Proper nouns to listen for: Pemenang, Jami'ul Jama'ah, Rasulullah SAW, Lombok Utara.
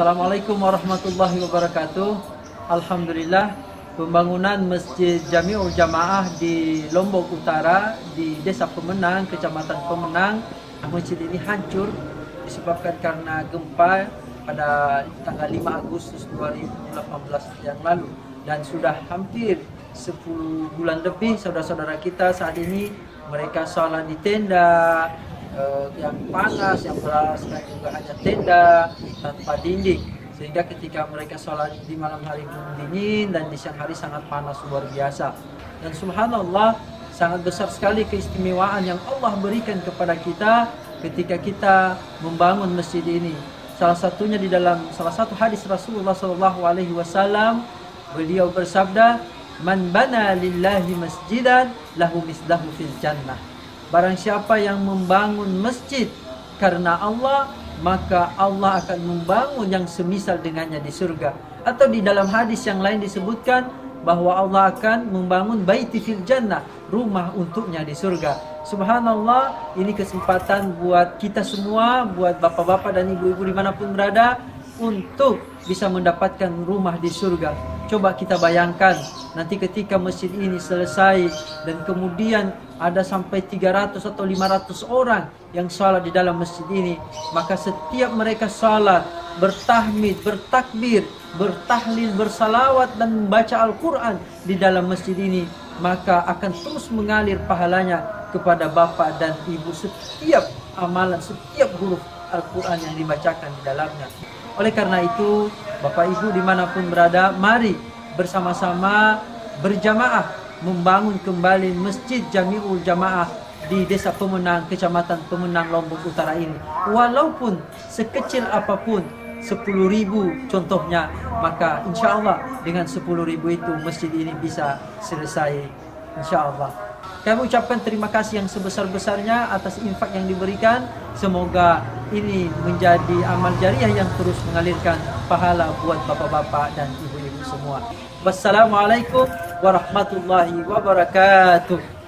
Assalamualaikum warahmatullahi wabarakatuh. Alhamdulillah, pembangunan Masjid Jami'ul Jama'ah di Lombok Utara, di Desa Pemenang, Kecamatan Pemenang. Masjid ini hancur disebabkan karena gempa pada tanggal 5 Agustus 2018 yang lalu, dan sudah hampir 10 bulan lebih saudara-saudara kita saat ini mereka solat di tenda yang panas, yang beras, dan juga hanya tenda tanpa dinding, sehingga ketika mereka solat di malam hari dingin dan di siang hari sangat panas luar biasa. Dan subhanallah, sangat besar sekali keistimewaan yang Allah berikan kepada kita ketika kita membangun masjid ini. Salah satunya di dalam salah satu hadis Rasulullah SAW, beliau bersabda, "Man bana lillahi masjidan lahu mislahu fil jannah." Barang siapa yang membangun masjid karena Allah, maka Allah akan membangun yang semisal dengannya di surga. Atau di dalam hadis yang lain disebutkan bahwa Allah akan membangun baiti fil jannah, rumah untuknya di surga. Subhanallah, ini kesempatan buat kita semua, buat bapak-bapak dan ibu-ibu dimanapun berada, untuk bisa mendapatkan rumah di surga. Coba kita bayangkan nanti ketika masjid ini selesai dan kemudian ada sampai 300 atau 500 orang yang salat di dalam masjid ini, maka setiap mereka salat bertahmid, bertakbir, bertahlil, bersalawat dan membaca Al-Quran di dalam masjid ini, maka akan terus mengalir pahalanya kepada bapak dan ibu setiap amalan, setiap huruf Al-Quran yang dibacakan di dalamnya. Oleh karena itu, Bapak Ibu dimanapun berada, mari bersama-sama berjamaah membangun kembali Masjid Jami'ul Jama'ah di Desa Pemenang, Kecamatan Pemenang, Lombok Utara ini. Walaupun sekecil apapun, 10.000 contohnya, maka insya Allah dengan 10.000 itu masjid ini bisa selesai, insya Allah. Kami ucapkan terima kasih yang sebesar-besarnya atas infak yang diberikan. Semoga ini menjadi amal jariah yang terus mengalirkan pahala buat bapak-bapak dan ibu-ibu semua. Wassalamualaikum warahmatullahi wabarakatuh.